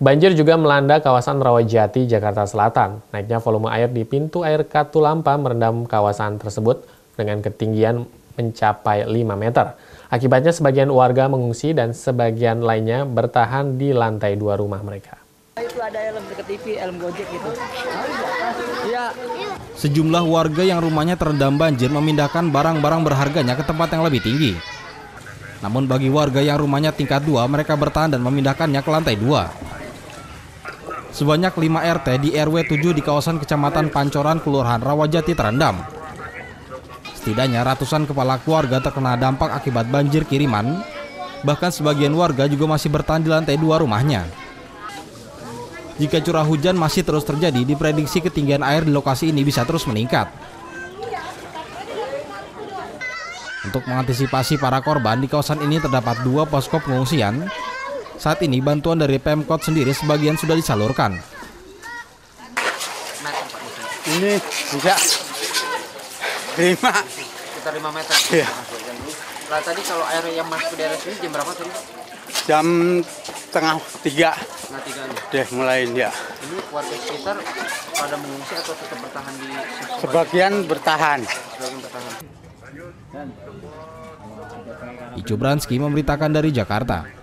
Banjir juga melanda kawasan Rawajati, Jakarta Selatan. Naiknya volume air di pintu air Katulampa merendam kawasan tersebut dengan ketinggian mencapai 5 meter. Akibatnya sebagian warga mengungsi dan sebagian lainnya bertahan di lantai 2 rumah mereka. Itu ada helm deket TV, helm gojek gitu. Ya. Sejumlah warga yang rumahnya terendam banjir memindahkan barang-barang berharganya ke tempat yang lebih tinggi. Namun bagi warga yang rumahnya tingkat 2, mereka bertahan dan memindahkannya ke lantai 2. Sebanyak 5 RT di RW 7 di kawasan Kecamatan Pancoran, Kelurahan Rawajati terendam. Setidaknya ratusan kepala keluarga terkena dampak akibat banjir kiriman. Bahkan sebagian warga juga masih bertahan di lantai 2 rumahnya. Jika curah hujan masih terus terjadi, diprediksi ketinggian air di lokasi ini bisa terus meningkat. Untuk mengantisipasi para korban, di kawasan ini terdapat 2 posko pengungsian. Saat ini bantuan dari Pemkot sendiri sebagian sudah disalurkan. Ini juga 5. Sekitar 5 meter. Iya. Nah, tadi kalau air yang masuk ke daerah sini jam berapa tadi? Jam 2:30. Deh mulai ya. Ini warga sekitar pada mengungsi atau tetap bertahan di sini? Sebagian bertahan. Ijo Bransky memberitakan dari Jakarta.